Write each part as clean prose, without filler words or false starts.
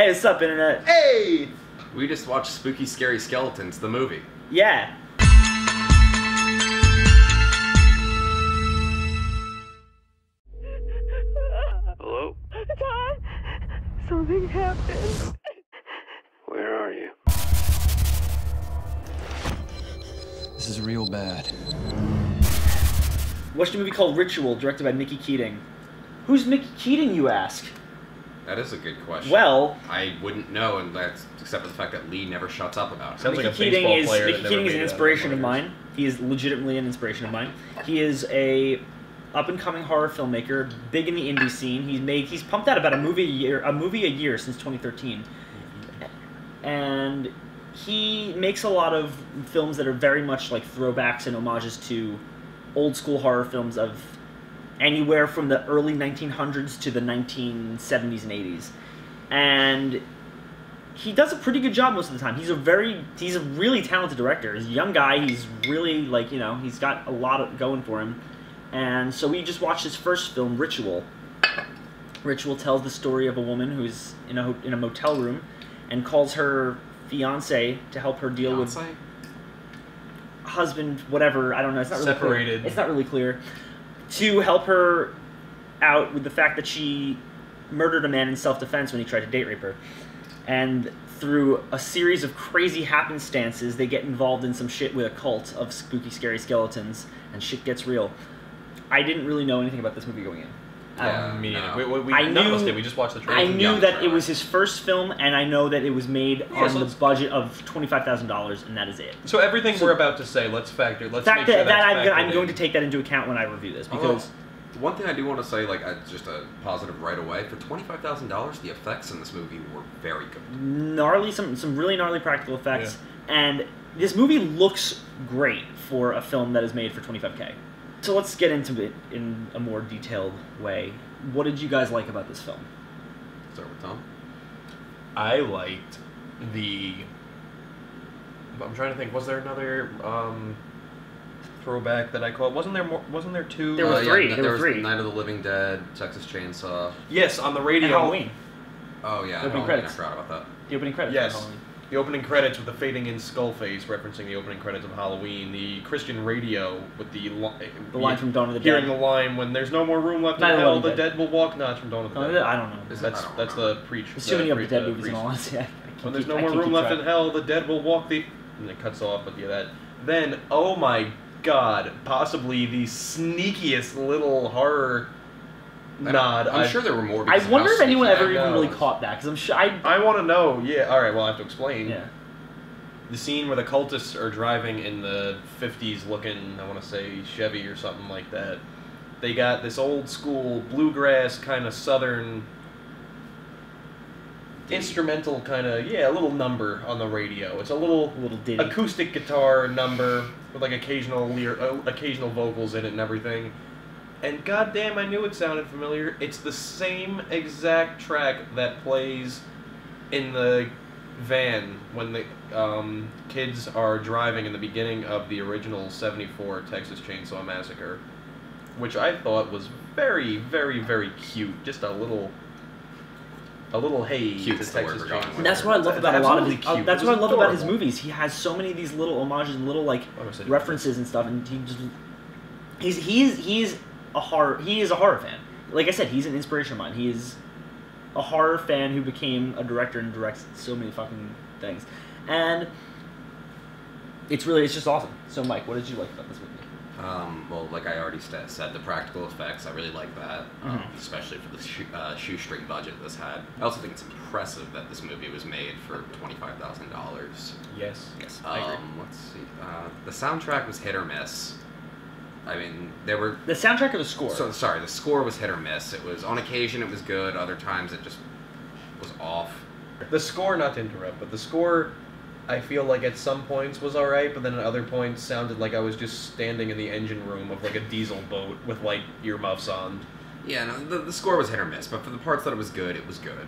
Hey, what's up, internet? Hey! We just watched Spooky Scary Skeletons, the movie. Yeah. Hello? Todd? Something happened. Where are you? This is real bad. Watched a movie called Ritual, directed by Mickey Keating. Who's Mickey Keating, you ask? That is a good question. Well, I wouldn't know, and that's except for the fact that Lee never shuts up about it. Sounds Mickey like a Keating baseball player. Mickey Keating is an inspiration of mine. He is legitimately an inspiration of mine. He is a up-and-coming horror filmmaker, big in the indie scene. He's pumped out about a movie a year since 2013, and he makes a lot of films that are very much like throwbacks and homages to old-school horror films of anywhere from the early 1900s to the 1970s and 80s. And he does a pretty good job most of the time. He's a really talented director. He's a young guy. He's really, like, you know, he's got a lot going for him. And so we just watched his first film, Ritual. Ritual tells the story of a woman who's in a motel room and calls her fiancé to help her deal with husband, whatever, I don't know. It's not really separated. It's not really clear. To help her out with the fact that she murdered a man in self-defense when he tried to date rape her. And through a series of crazy happenstances, they get involved in some shit with a cult of spooky, scary skeletons, and shit gets real. I didn't really know anything about this movie going in. We just watched the trailer. I knew that it was his first film, and I know that it was made on the budget of $25,000, and that is it. So everything we're about to say, let's factor. Let's make sure that I'm going to take that into account when I review this, because one thing I do want to say, like, just a positive right away, for $25,000, the effects in this movie were very good. Gnarly, some really gnarly practical effects, and this movie looks great for a film that is made for $25K. So let's get into it in a more detailed way. What did you guys like about this film? Start with Tom. I liked the... I'm trying to think. Was there another throwback that I caught? Wasn't there two? There were three. There were three. Night of the Living Dead, Texas Chainsaw. Yes, on the radio. And Halloween. Oh yeah. The opening credits. I forgot about that. The opening credits. Yes. On Halloween. The opening credits with the fading in skull face, referencing the opening credits of Halloween. The Christian radio with the line from Dawn of the Dead. Hearing the line when there's no more room left in hell, the dead will walk. Not from Dawn of the Dead. I don't know. That's the preach. There's too many of the dead movies and all that. Yeah. When there's no more room left in hell, the dead will walk the... And it cuts off with that. Then, oh my god, possibly the sneakiest little horror... nod. I'm sure there were more. I wonder if anyone ever even really caught that, because I'm sure I want to know. Yeah. All right. Well, I have to explain. Yeah. The scene where the cultists are driving in the '50s, looking, I want to say Chevy or something like that. They got this old school bluegrass kind of southern instrumental kind of a little number on the radio. It's a little ditty. Acoustic guitar number with like occasional vocals in it and everything. And goddamn, I knew it sounded familiar. It's the same exact track that plays in the van when the kids are driving in the beginning of the original '74 Texas Chainsaw Massacre, which I thought was very, very, very cute. Just a little hey cute to Texas Chainsaw. That's what I love about a lot of that's what I love about his movies. He has so many of these little homages and little like references and stuff, and he just he's he is a horror fan. Like I said, he's an inspiration of mine. He is a horror fan who became a director and directs so many fucking things. And it's just awesome. So Mike, what did you like about this movie? Well, like I already said, the practical effects, I really like that, especially for the shoestring budget this had. I also think it's impressive that this movie was made for $25,000. Yes. Yes, I agree. Let's see. The soundtrack was hit or miss. I mean, there were... The soundtrack or the score? So, sorry, the score was hit or miss. It was, on occasion, it was good. Other times, it just was off. The score, not to interrupt, but the score, I feel like at some points was alright, but then at other points sounded like I was just standing in the engine room of, like, a diesel boat with, like, earmuffs on. Yeah, no, the score was hit or miss, but for the parts that it was good, it was good.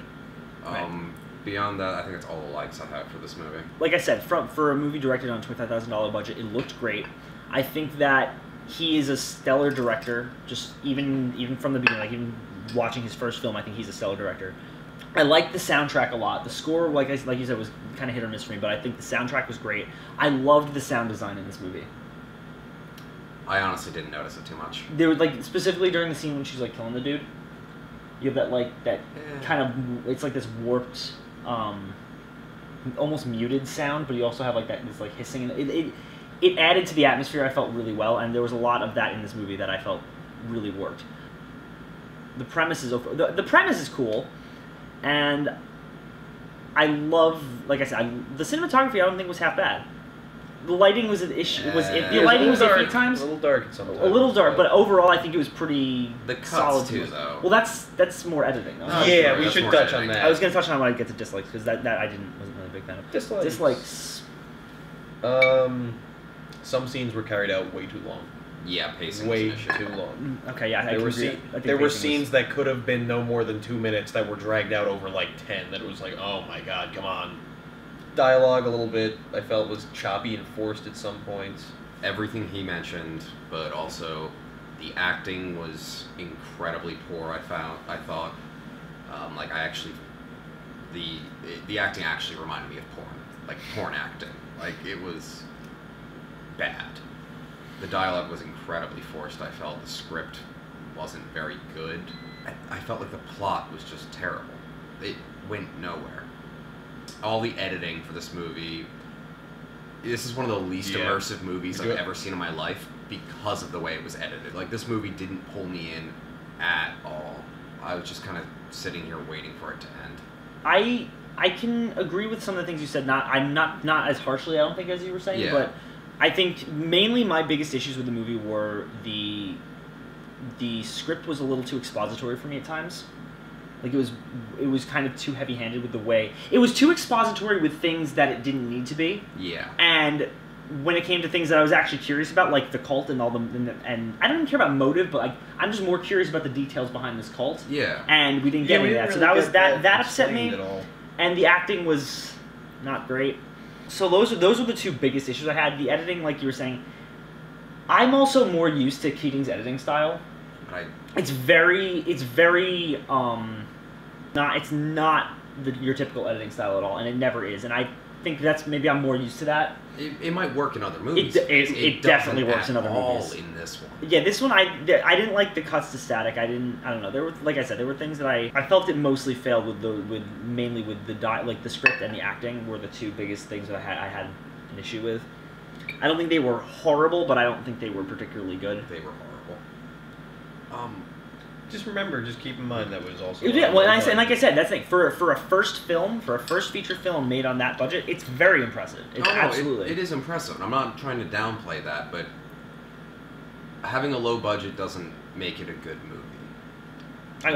Right. Beyond that, I think that's all the likes I have for this movie. Like I said, for a movie directed on a $25,000 budget, it looked great. I think that... He is a stellar director, just even from the beginning, like even watching his first film, I think he's a stellar director. I liked the soundtrack a lot. The score, like you said, was kind of hit or miss for me, but I think the soundtrack was great. I loved the sound design in this movie. I honestly didn't notice it too much. There was, like, specifically during the scene when she's, like, killing the dude. You have that, like, that kind of, it's like this warped, almost muted sound, but you also have, like, that, this, like, hissing. It added to the atmosphere, I felt, really well, and there was a lot of that in this movie that I felt really worked. The premise is, the premise is cool. And I love, like I said, the cinematography I don't think was half bad. The lighting was an issue. The lighting was a few times a little dark sometimes. A little dark, but overall I think it was pretty solid too. Though. Well, that's more editing though. No, yeah, we should touch on that. I was gonna touch on when I get to dislikes because that wasn't really a big fan of. Dislikes. Some scenes were carried out way too long. Yeah, pacing way too long. Okay, yeah, there were scenes that could have been no more than 2 minutes that were dragged out over like 10. That it was like, oh my god, come on. Dialogue a little bit, I felt, was choppy and forced at some points. Everything he mentioned, but also the acting was incredibly poor. I thought, like I actually, the acting actually reminded me of porn, like porn acting. Like it was bad. The dialogue was incredibly forced, I felt. The script wasn't very good. I felt like the plot was just terrible. It went nowhere. All the editing for this movie... This is one of the least immersive movies I've ever seen in my life because of the way it was edited. Like, this movie didn't pull me in at all. I was just kind of sitting here waiting for it to end. I can agree with some of the things you said. Not as harshly, I don't think, as you were saying, but... I think mainly my biggest issues with the movie were the script was a little too expository for me at times. Like it was kind of too heavy-handed with the way it was too expository with things that it didn't need to be. Yeah. And when it came to things that I was actually curious about, like the cult and all and I don't even care about motive, but like I'm just more curious about the details behind this cult. Yeah. And we didn't get any of that, really, so that upset me. At all. And the acting was not great. So those were the two biggest issues I had. The editing, like you were saying, I'm also more used to Keating's editing style. It's not your typical editing style at all, and it never is. And I think that's maybe I'm more used to that. It might work in other movies. It definitely works in other movies. In this one. Yeah, this one I didn't like the cuts to static. I don't know. There were, like I said, there were things that I felt it mostly failed with mainly with the script and the acting were the two biggest things that I had an issue with. I don't think they were horrible, but I don't think they were particularly good. They were horrible. Just keep in mind that was also... Yeah, well, and like I said, that's the thing. For a first feature film made on that budget, it's very impressive. It is impressive. I'm not trying to downplay that, but having a low budget doesn't make it a good movie. I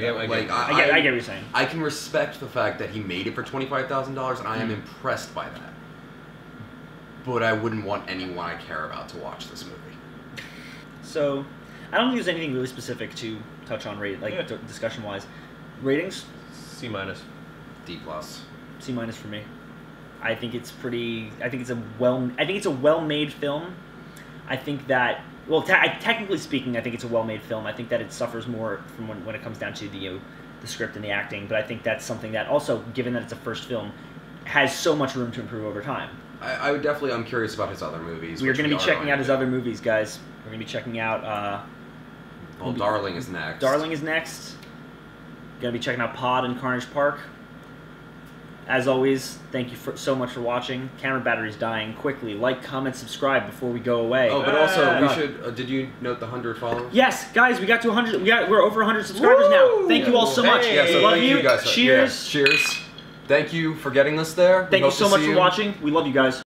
get what you're saying. I can respect the fact that he made it for $25,000, and I am impressed by that. But I wouldn't want anyone I care about to watch this movie. So... I don't think there's anything really specific to touch on, discussion-wise. Ratings? C-. D+. C- for me. I think it's pretty. I think it's a well-made film. I think that. Well, technically speaking, I think it's a well-made film. I think that it suffers more from when it comes down to the script and the acting. But I think that's something that also, given that it's a first film, has so much room to improve over time. I would definitely. I'm curious about his other movies. We're going to be checking out his other movies, guys. We're going to be checking out. Darling is next. Darling is next. Gonna be checking out P.O.D. and Carnage Park. As always, thank you so much for watching. Camera battery's dying quickly. Like, comment, subscribe before we go away. Oh, but also we should. Did you note the 100 followers? Yes, guys, we got to 100. We're over 100 subscribers now. Thank you all so much. Yeah, so love you guys. Cheers. Yeah, cheers. Thank you for getting us there. Thank you so much for watching. We love you guys.